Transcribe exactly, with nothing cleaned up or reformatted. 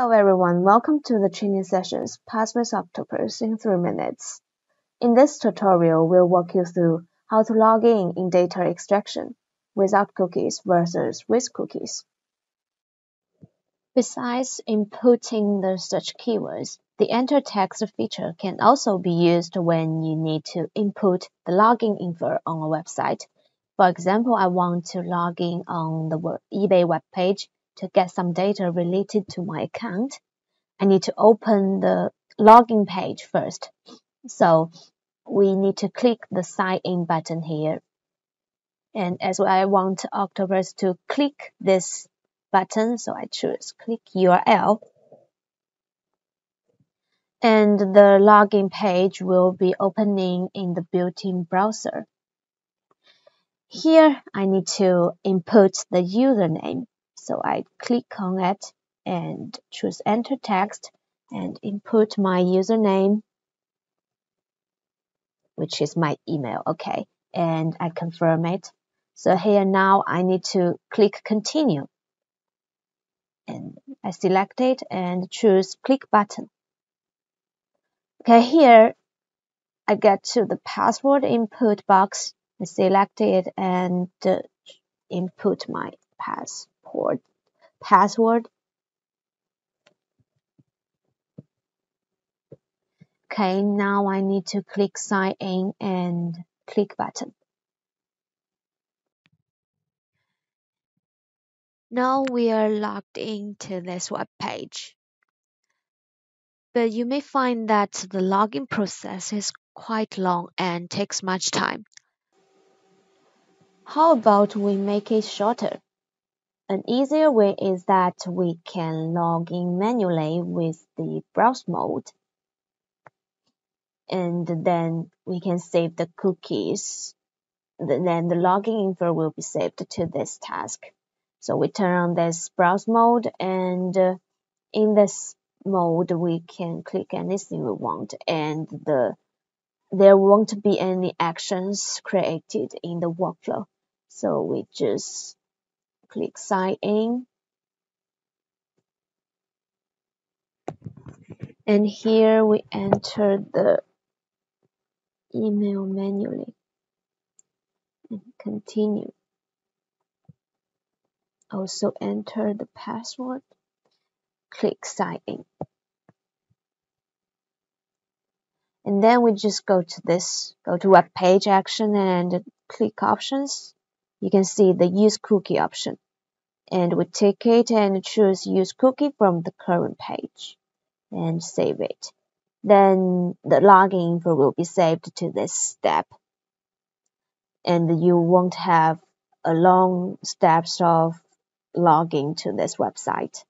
Hello everyone, welcome to the training sessions Pass with Octoparse in three minutes. In this tutorial, we'll walk you through how to log in in data extraction without cookies versus with cookies. Besides inputting the search keywords, the enter text feature can also be used when you need to input the login info on a website. For example, I want to log in on the eBay webpage to get some data related to my account. I need to open the login page first. So we need to click the sign in button here. And as well, I want Octoparse to click this button, so I choose click U R L. And the login page will be opening in the built-in browser. Here, I need to input the username. So I click on it and choose enter text and input my username, which is my email. Okay, and I confirm it. So here now I need to click continue. And I select it and choose click button. Okay, here I get to the password input box. I select it and uh, input my password. password. Okay, now I need to click sign in and click button. Now we are logged into this web page. But you may find that the login process is quite long and takes much time. How about we make it shorter? An easier way is that we can log in manually with the browse mode. And then we can save the cookies. And then the login info will be saved to this task. So we turn on this browse mode, and in this mode we can click anything we want, and the there won't be any actions created in the workflow. So we just click sign in, and here we enter the email manually and continue. Also enter the password, click sign in, and then we just go to this go to web page action and click options. You can see the use cookie option, and we take it and choose use cookie from the current page and save it. Then the login info will be saved to this step, and you won't have a long steps of logging to this website.